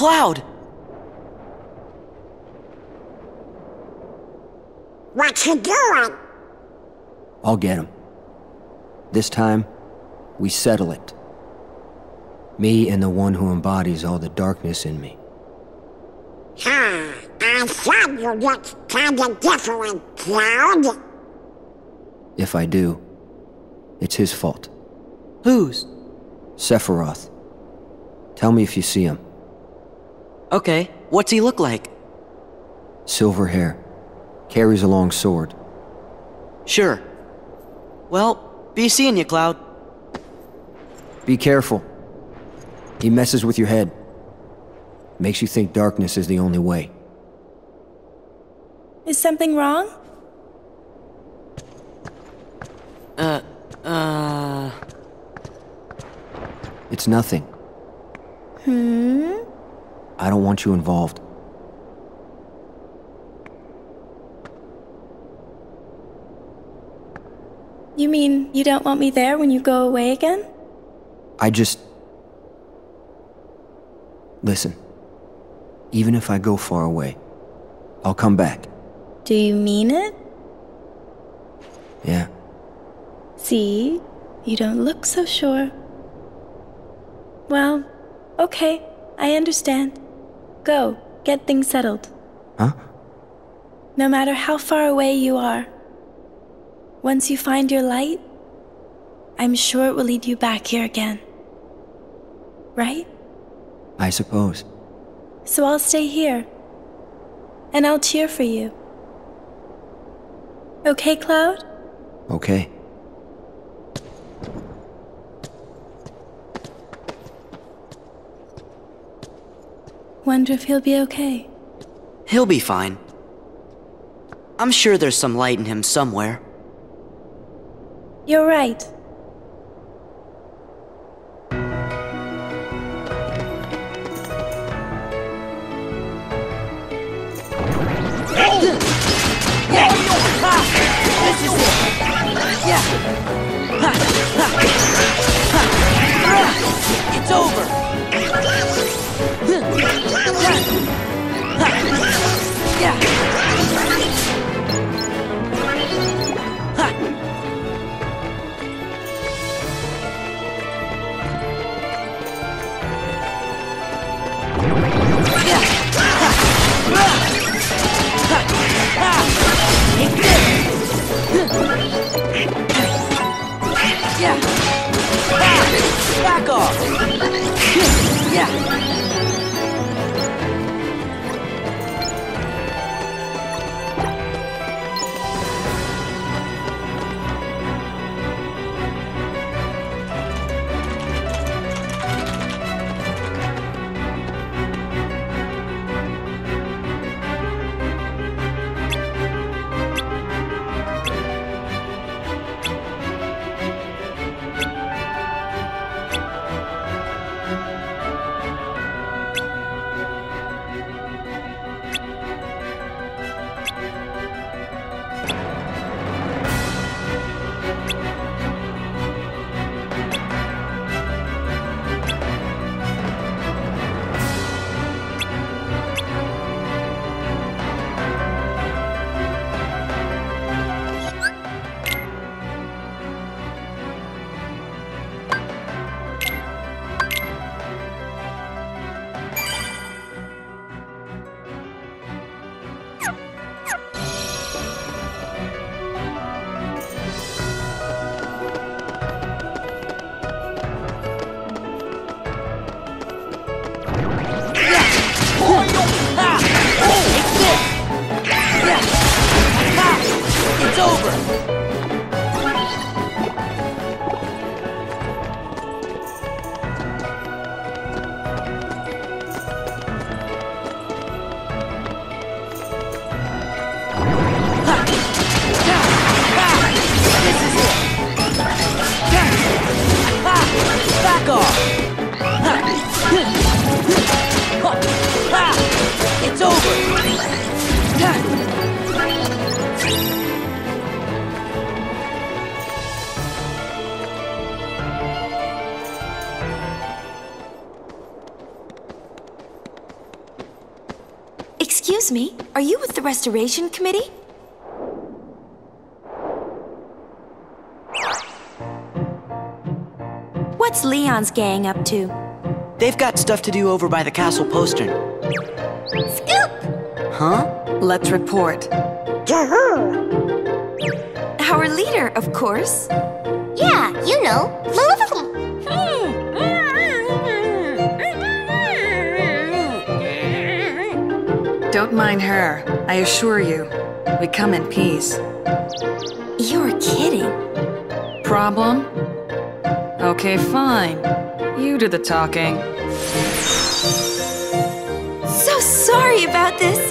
cloud! What you doing? I'll get him. This time, we settle it. Me and the one who embodies all the darkness in me. Ah, I said you looked kinda different, Cloud. If I do, it's his fault. Whose? Sephiroth. Tell me if you see him. Okay, what's he look like? Silver hair. Carries a long sword. Sure. Well, be seeing you, Cloud. Be careful. He messes with your head. Makes you think darkness is the only way. Is something wrong? It's nothing. I don't want you involved. You mean you don't want me there when you go away again? I just... Listen. Even if I go far away, I'll come back. Do you mean it? Yeah. See? You don't look so sure. Well, okay. I understand. Go. Get things settled. Huh? No matter how far away you are, once you find your light, I'm sure it will lead you back here again. Right? I suppose. So I'll stay here. And I'll cheer for you. Okay, Cloud? Okay. Wonder if he'll be okay. He'll be fine. I'm sure there's some light in him somewhere. You're right. It's over. Back off! Yeah! It's over! Excuse me, are you with the Restoration Committee? What's Leon's gang up to? They've got stuff to do over by the castle postern. Scoop! Huh? Let's report. Our leader, of course. Yeah, you know. Don't mind her, I assure you. We come in peace. You're kidding. Problem? Okay, fine. You do the talking. So sorry about this.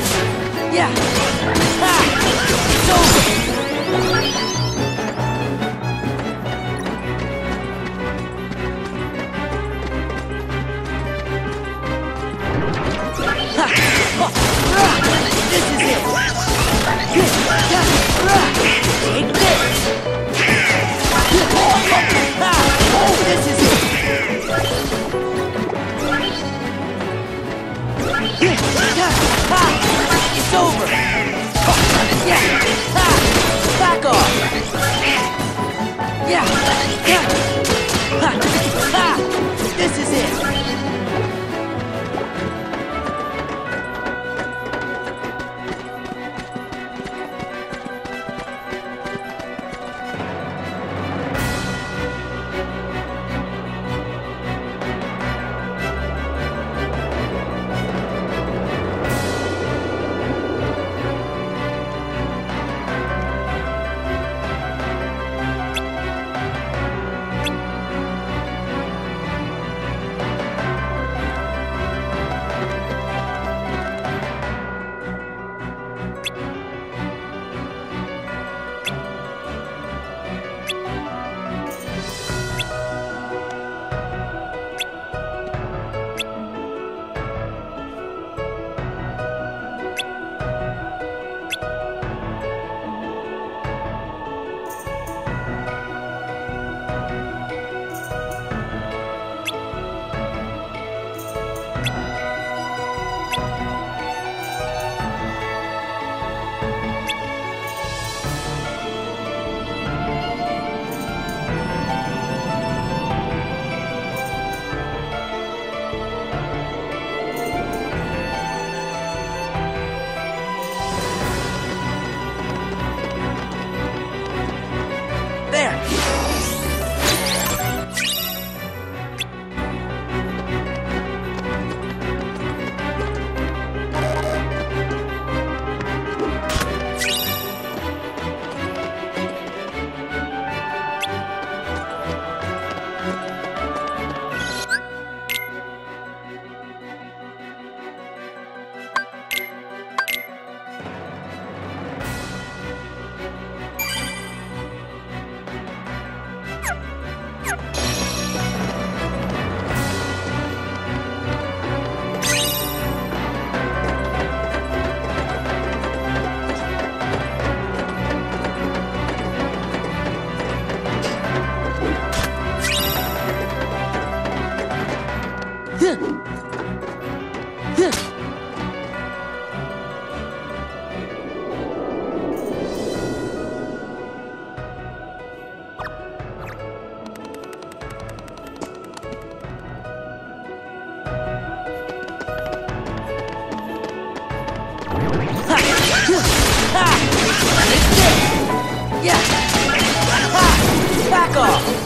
Back off.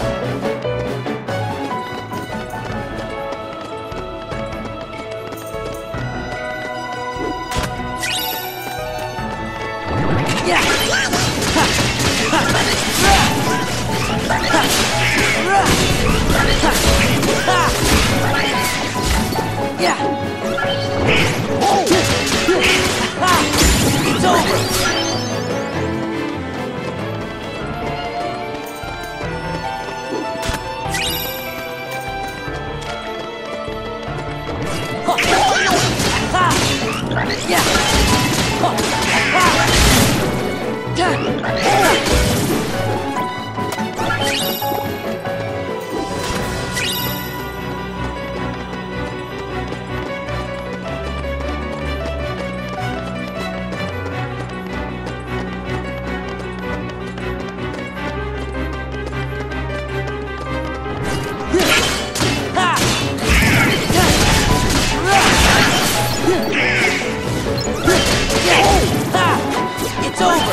It's over!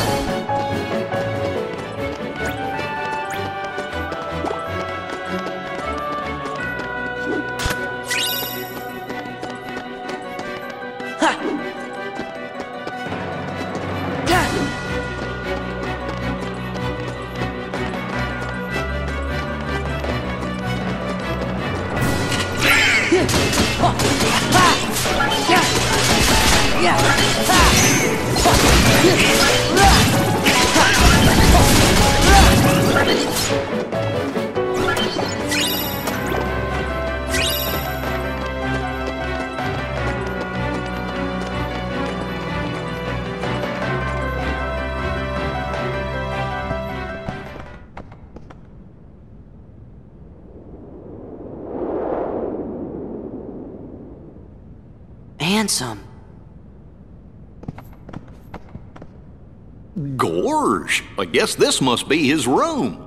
Gorge, I guess this must be his room.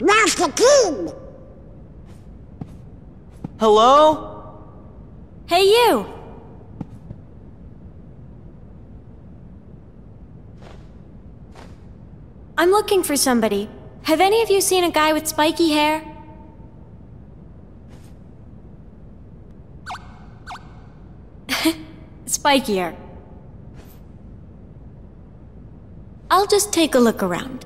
Master King! Hello? Hey, you! I'm looking for somebody. Have any of you seen a guy with spiky hair? Spikier. I'll just take a look around.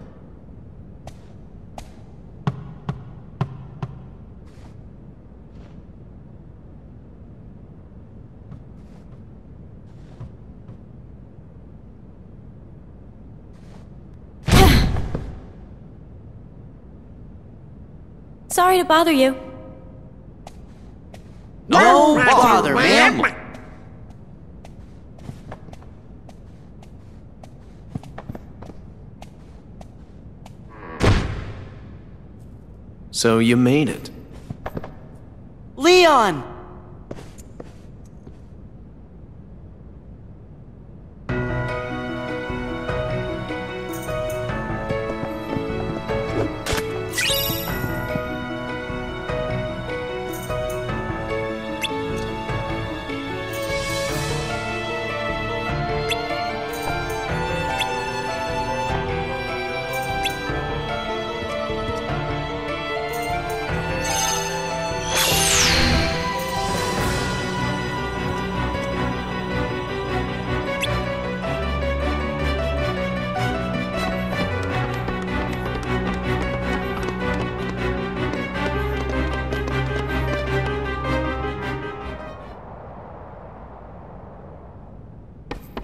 Sorry to bother you. No bother, ma'am. So you made it. Leon!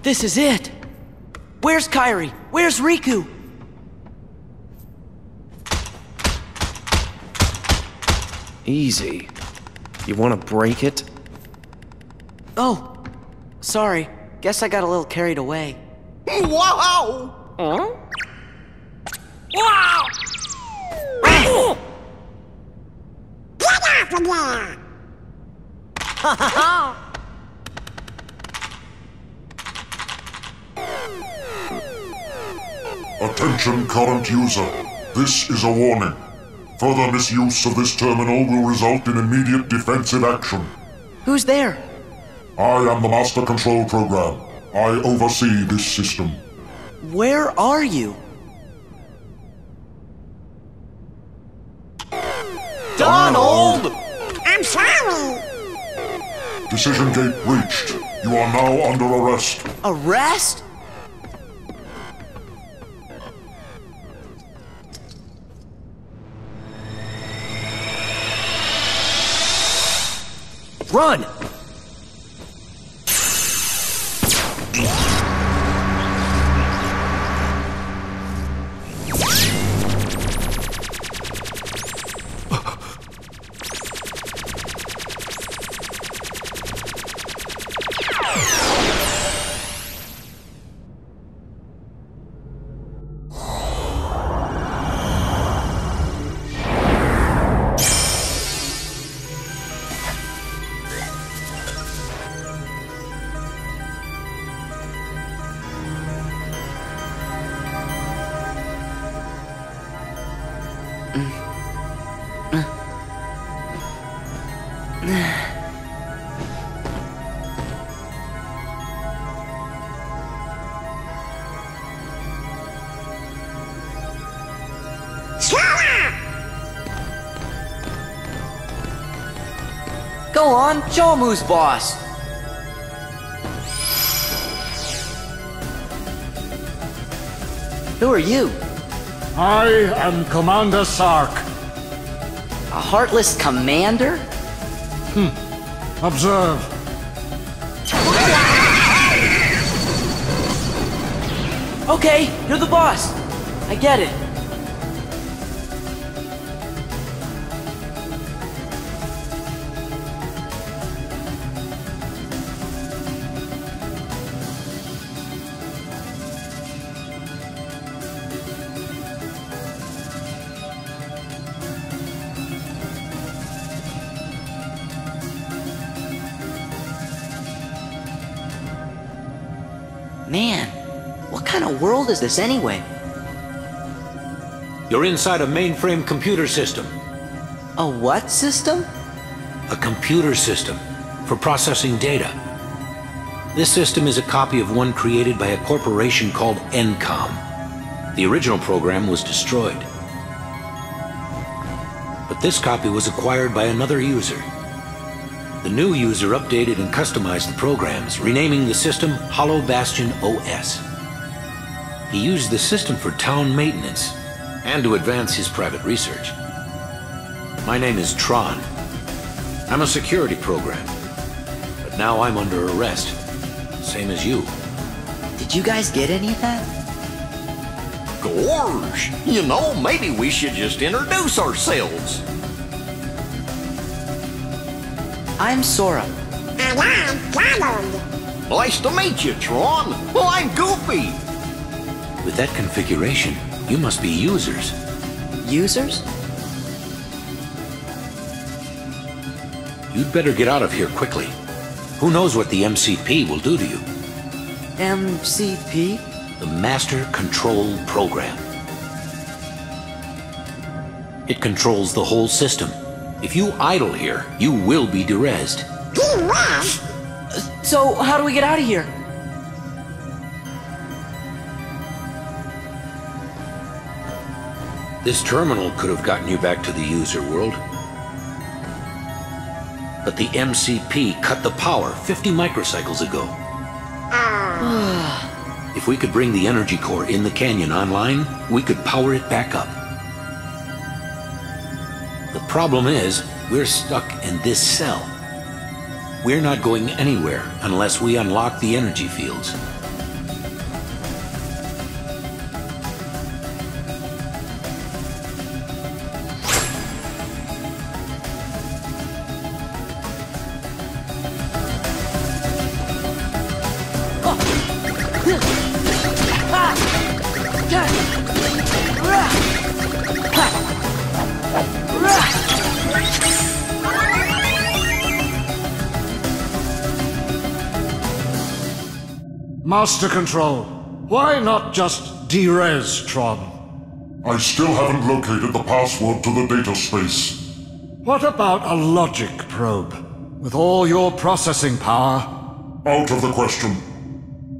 This is it! Where's Kairi? Where's Riku? Easy. You wanna break it? Oh! Sorry. Guess I got a little carried away. Wow! Huh? Wow! Oh. Get off of there! Ha ha ha! Attention current user, this is a warning. Further misuse of this terminal will result in immediate defensive action. Who's there? I am the Master Control Program. I oversee this system. Where are you? Donald! I'm sorry! Decision gate reached. You are now under arrest. Arrest? Run! Go on, show who's boss! Who are you? I am Commander Sark. A heartless commander? Observe. Okay, you're the boss. I get it. Man, what kind of world is this anyway? You're inside a mainframe computer system. A what system? A computer system for processing data. This system is a copy of one created by a corporation called Encom. The original program was destroyed. But this copy was acquired by another user. The new user updated and customized the programs, renaming the system Hollow Bastion OS. He used the system for town maintenance and to advance his private research. My name is Tron. I'm a security program, but now I'm under arrest, same as you. Did you guys get any of that? Gorge! You know, maybe we should just introduce ourselves. I'm Sora. And I'm Donald. Nice to meet you, Tron. Well, I'm Goofy. With that configuration, you must be users. Users? You'd better get out of here quickly. Who knows what the MCP will do to you? MCP? The Master Control Program. It controls the whole system. If you idle here, you will be derezzed. So, how do we get out of here? This terminal could have gotten you back to the user world. But the MCP cut the power 50 microcycles ago. If we could bring the energy core in the canyon online, we could power it back up. Problem is, we're stuck in this cell. We're not going anywhere unless we unlock the energy fields. Master Control, why not just derez Tron? I still haven't located the password to the data space. What about a logic probe? With all your processing power, Out of the question.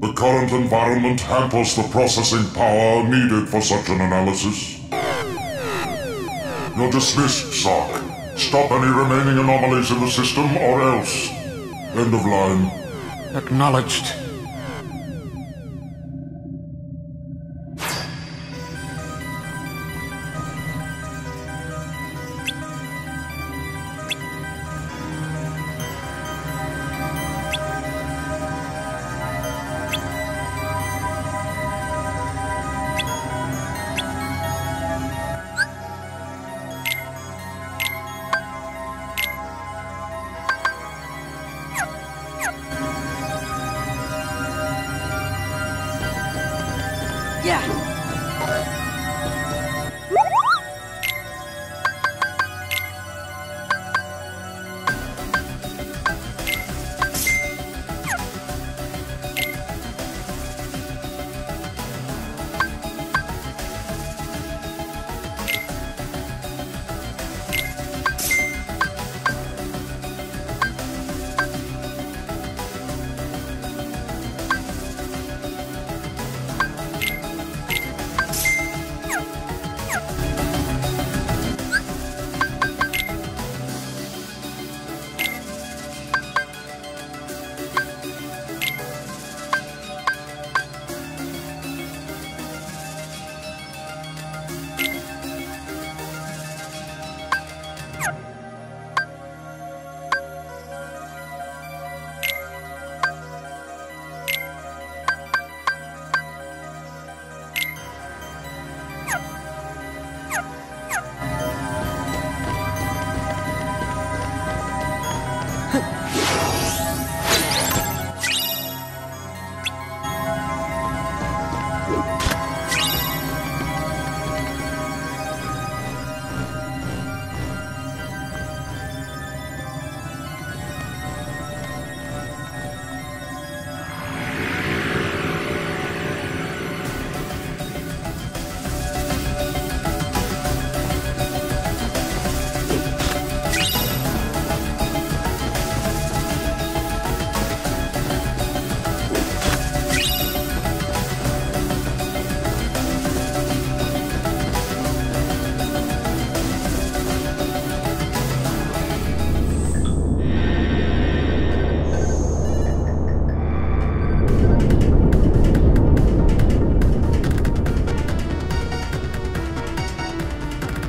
The current environment hampers the processing power needed for such an analysis. You're dismissed, Sark. Stop any remaining anomalies in the system or else. End of line. Acknowledged.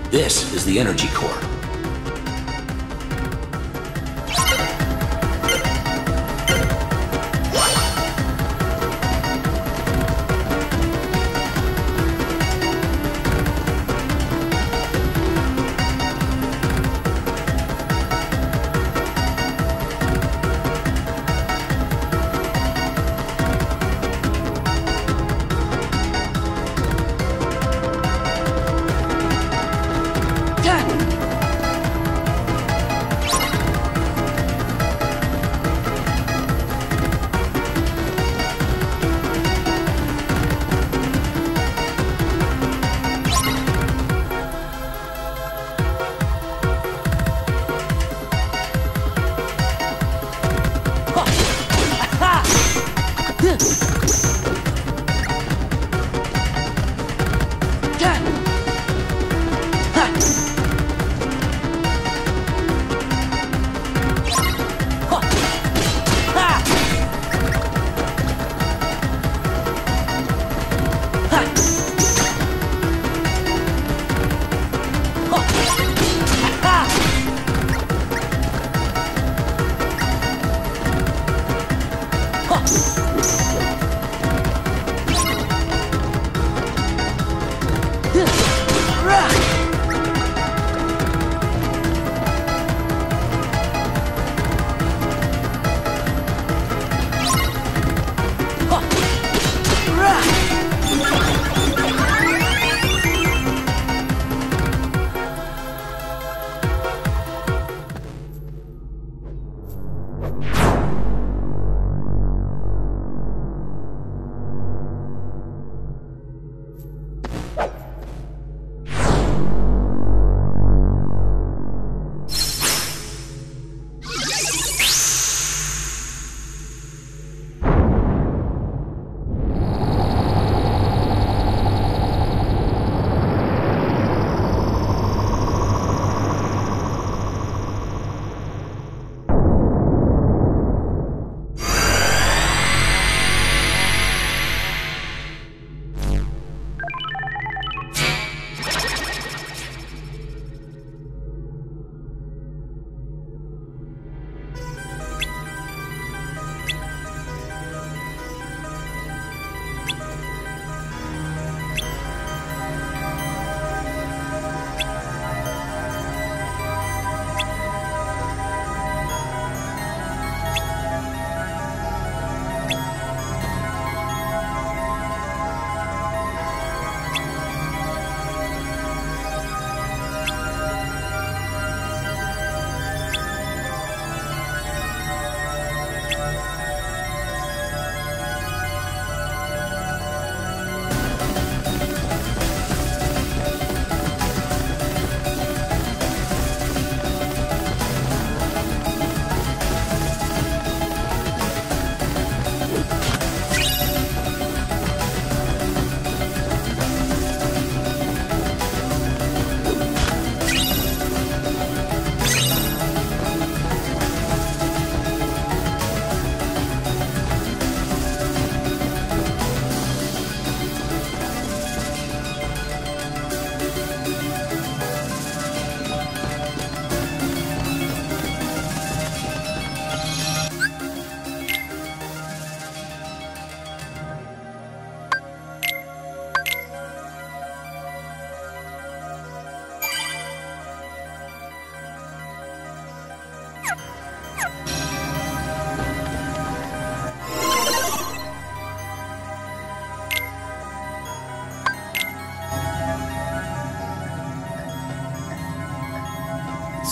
This is the energy core.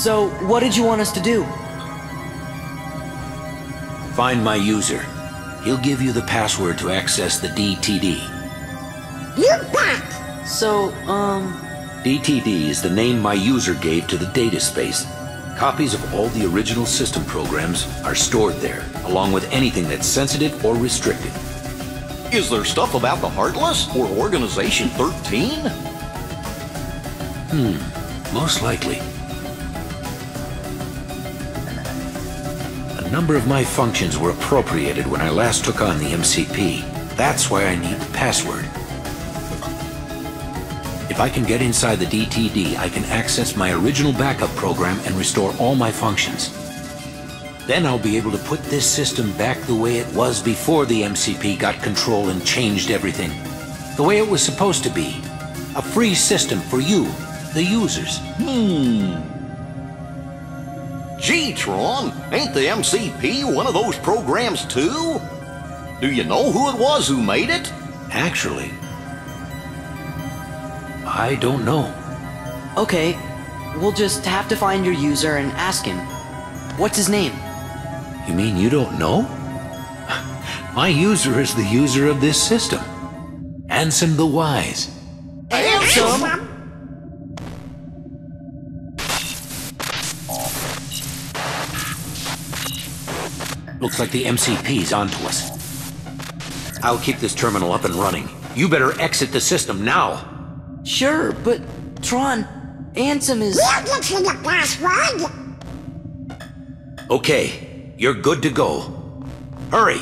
So, what did you want us to do? Find my user. He'll give you the password to access the DTD. You're back! So, DTD is the name my user gave to the data space. Copies of all the original system programs are stored there, along with anything that's sensitive or restricted. Is there stuff about the Heartless or Organization 13? Most likely. A number of my functions were appropriated when I last took on the MCP. That's why I need the password. If I can get inside the DTD, I can access my original backup program and restore all my functions. Then I'll be able to put this system back the way it was before the MCP got control and changed everything. The way it was supposed to be. A free system for you, the users. Gee, Tron, ain't the MCP one of those programs too? Do you know who it was who made it? Actually, I don't know. Okay, we'll just have to find your user and ask him. What's his name? You mean you don't know? My user is the user of this system. Ansem the Wise. Ansem? Looks like the MCP's onto us. I'll keep this terminal up and running. You better exit the system now. Sure, but Tron, Ansem is... We'll get you the password! Okay, you're good to go. Hurry!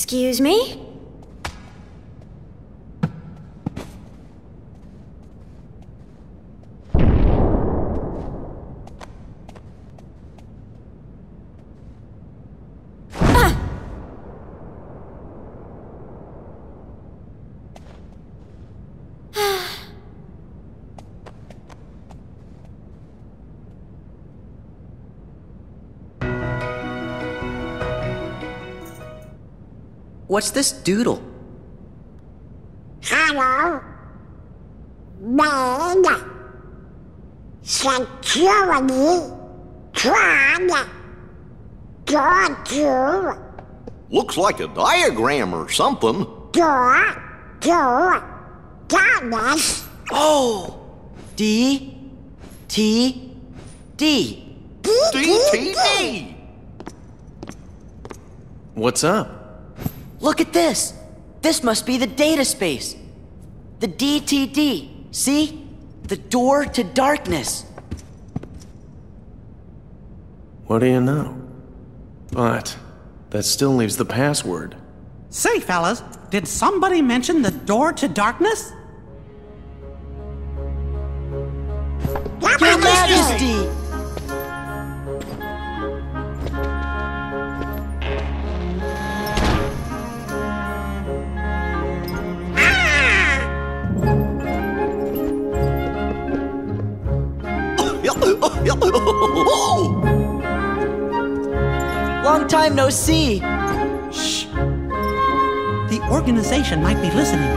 Excuse me? What's this doodle? Hello. Made. Security. Tried. Door to. Looks like a diagram or something. Door to. Thomas. Oh. D. T. D. D. D. T. D. What's up? Look at this! This must be the data space! The DTD, see? The door to darkness! What do you know? But that still leaves the password. Say, fellas, did somebody mention the door to darkness? Your Majesty! Whoa! Long time no see. Shh. The organization might be listening.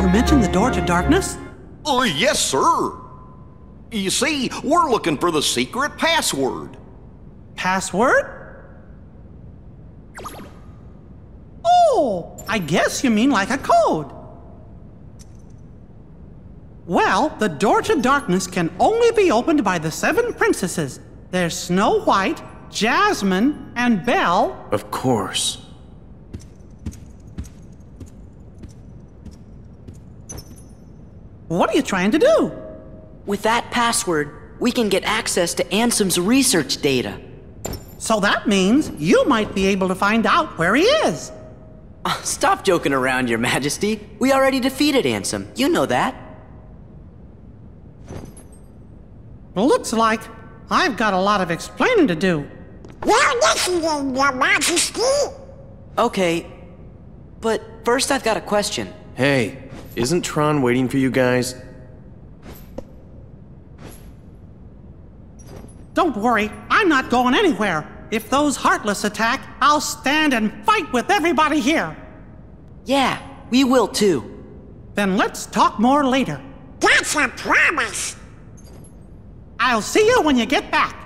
You mentioned the door to darkness? Oh, yes, sir. You see, we're looking for the secret password. Password? I guess you mean like a code. Well, the door to darkness can only be opened by the 7 princesses. There's Snow White, Jasmine, and Belle. Of course. What are you trying to do? With that password, we can get access to Ansem's research data. So that means you might be able to find out where he is. Stop joking around, Your Majesty. We already defeated Ansem. You know that. Looks like I've got a lot of explaining to do. Well, listen, Your Majesty. Okay, but first I've got a question. Hey, isn't Tron waiting for you guys? Don't worry, I'm not going anywhere. If those Heartless attack, I'll stand and fight with everybody here. Yeah, we will too. Then let's talk more later. That's a promise. I'll see you when you get back.